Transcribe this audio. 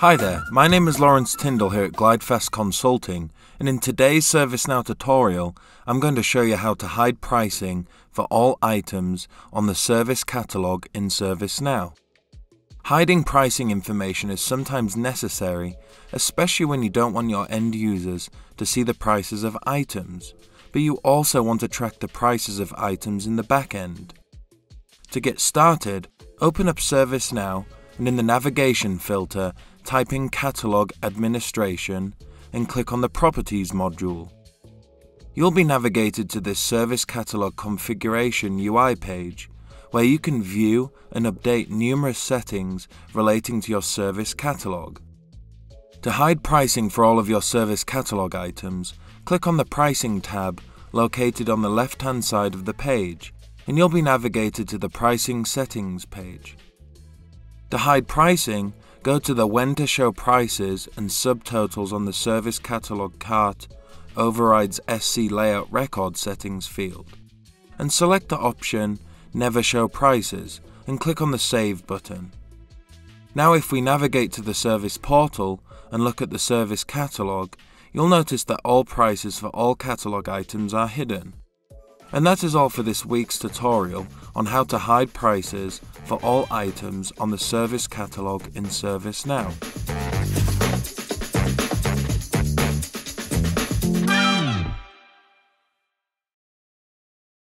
Hi there, my name is Lawrence Tindall here at GlideFast Consulting, and in today's ServiceNow tutorial I'm going to show you how to hide pricing for all items on the service catalog in ServiceNow. Hiding pricing information is sometimes necessary, especially when you don't want your end users to see the prices of items, but you also want to track the prices of items in the back end. To get started, open up ServiceNow and in the navigation filter type in Catalog Administration and click on the Properties module. You'll be navigated to this Service Catalog Configuration UI page, where you can view and update numerous settings relating to your service catalog. To hide pricing for all of your service catalog items, click on the Pricing tab located on the left-hand side of the page, and you'll be navigated to the Pricing Settings page. To hide pricing, go to the When to Show Prices and Subtotals on the Service Catalog Cart Overrides SC Layout Record settings field, and select the option Never Show Prices and click on the Save button. Now if we navigate to the service portal and look at the service catalog, you'll notice that all prices for all catalog items are hidden. And that is all for this week's tutorial on how to hide prices for all items on the service catalog in ServiceNow.